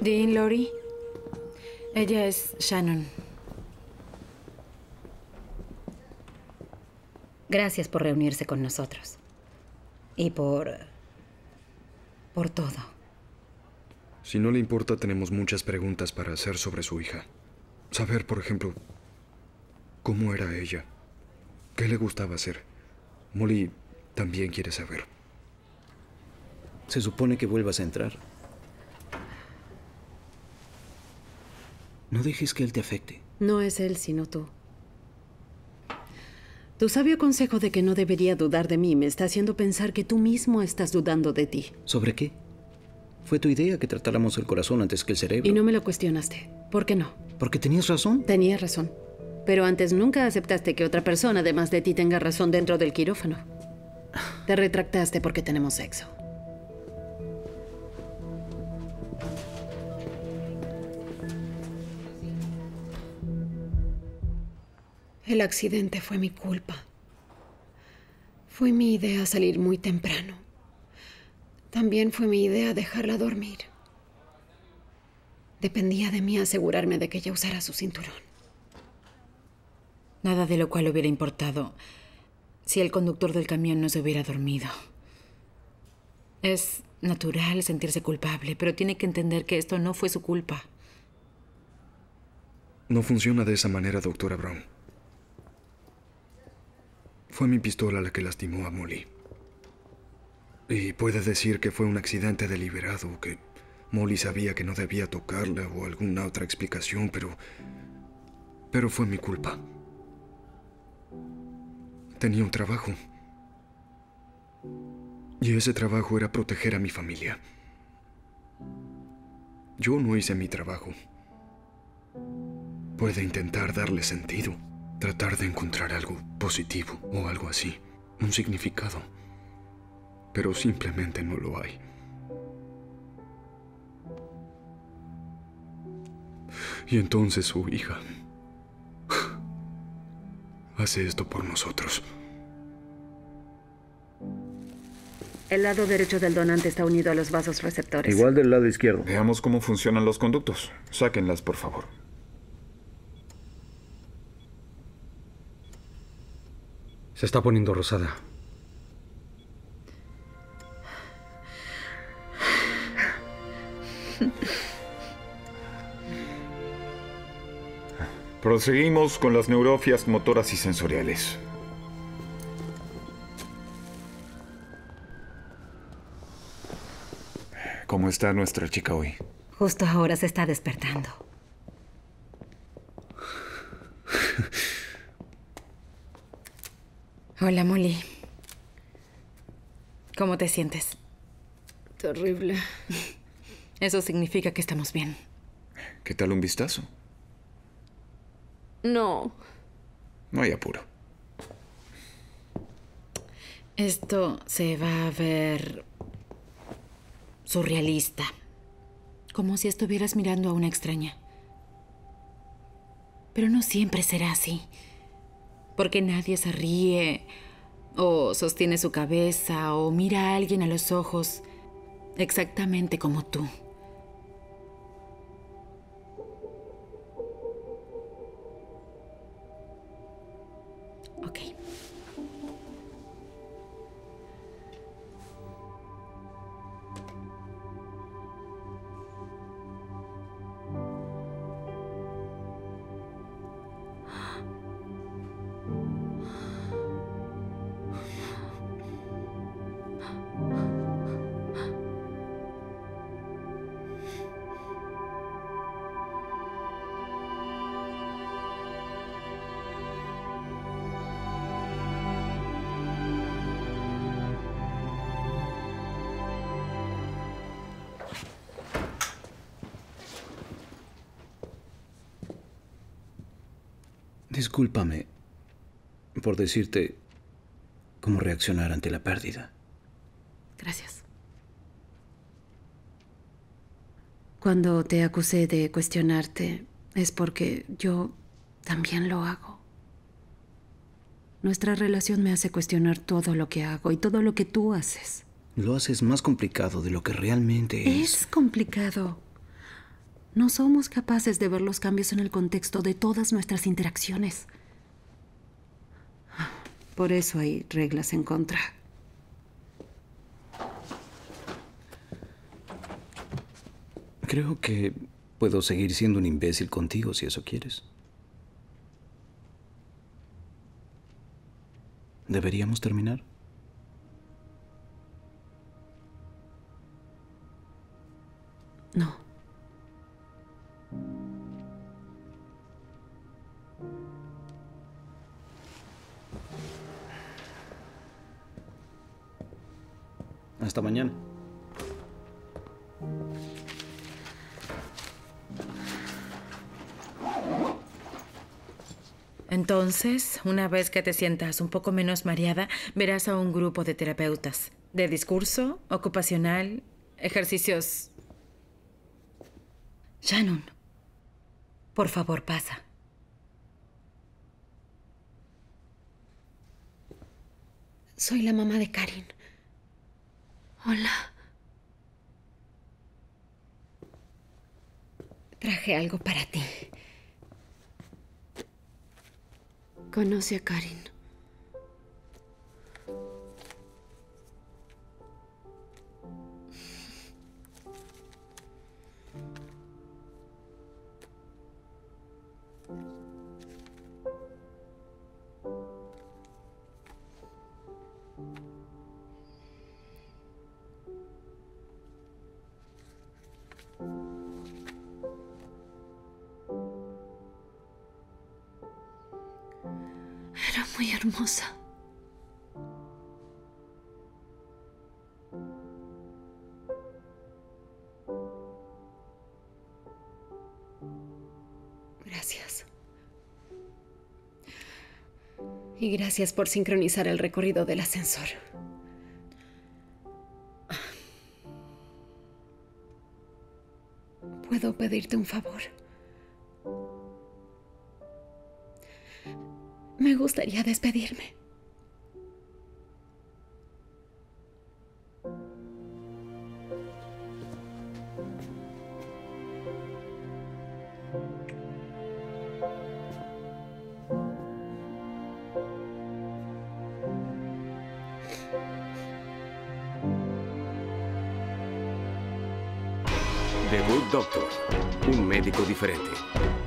Dean, Lori. Ella es Shannon. Gracias por reunirse con nosotros. Y por todo. Si no le importa, tenemos muchas preguntas para hacer sobre su hija. Saber, por ejemplo, cómo era ella. ¿Qué le gustaba hacer? Molly también quiere saber. Se supone que vuelvas a entrar. No dejes que él te afecte. No es él, sino tú. Tu sabio consejo de que no debería dudar de mí me está haciendo pensar que tú mismo estás dudando de ti. ¿Sobre qué? Fue tu idea que tratáramos el corazón antes que el cerebro. Y no me lo cuestionaste. ¿Por qué no? Porque tenías razón. Tenías razón. Pero antes nunca aceptaste que otra persona, además de ti, tenga razón dentro del quirófano. Te retractaste porque tenemos sexo. El accidente fue mi culpa. Fue mi idea salir muy temprano. También fue mi idea dejarla dormir. Dependía de mí asegurarme de que ella usara su cinturón. Nada de lo cual hubiera importado si el conductor del camión no se hubiera dormido. Es natural sentirse culpable, pero tiene que entender que esto no fue su culpa. No funciona de esa manera, doctora Brown. Fue mi pistola la que lastimó a Molly. Y puede decir que fue un accidente deliberado, que Molly sabía que no debía tocarla o alguna otra explicación, pero fue mi culpa. Tenía un trabajo. Y ese trabajo era proteger a mi familia. Yo no hice mi trabajo. Puede intentar darle sentido, tratar de encontrar algo positivo o algo así, un significado. Pero simplemente no lo hay. Y entonces su hija hace esto por nosotros. El lado derecho del donante está unido a los vasos receptores. Igual del lado izquierdo. Veamos cómo funcionan los conductos. Sáquenlas, por favor. Se está poniendo rosada. Proseguimos con las neurofias motoras y sensoriales. ¿Cómo está nuestra chica hoy? Justo ahora se está despertando. Hola, Molly. ¿Cómo te sientes? Terrible. Eso significa que estamos bien. ¿Qué tal un vistazo? No. No hay apuro. Esto se va a ver surrealista. Como si estuvieras mirando a una extraña. Pero no siempre será así. Porque nadie se ríe, o sostiene su cabeza, o mira a alguien a los ojos exactamente como tú. Ok. Discúlpame por decirte cómo reaccionar ante la pérdida. Gracias. Cuando te acusé de cuestionarte, es porque yo también lo hago. Nuestra relación me hace cuestionar todo lo que hago y todo lo que tú haces. Lo haces más complicado de lo que realmente es. Es complicado. No somos capaces de ver los cambios en el contexto de todas nuestras interacciones. Por eso hay reglas en contra. Creo que puedo seguir siendo un imbécil contigo si eso quieres. ¿Deberíamos terminar? No. Hasta mañana. Entonces, una vez que te sientas un poco menos mareada, verás a un grupo de terapeutas. De discurso, ocupacional, ejercicios... Shannon, por favor, pasa. Soy la mamá de Karin. Hola. Traje algo para ti. Conoce a Karin. Muy hermosa. Gracias. Y gracias por sincronizar el recorrido del ascensor. ¿Puedo pedirte un favor? Me gustaría despedirme. The Good Doctor, un médico diferente.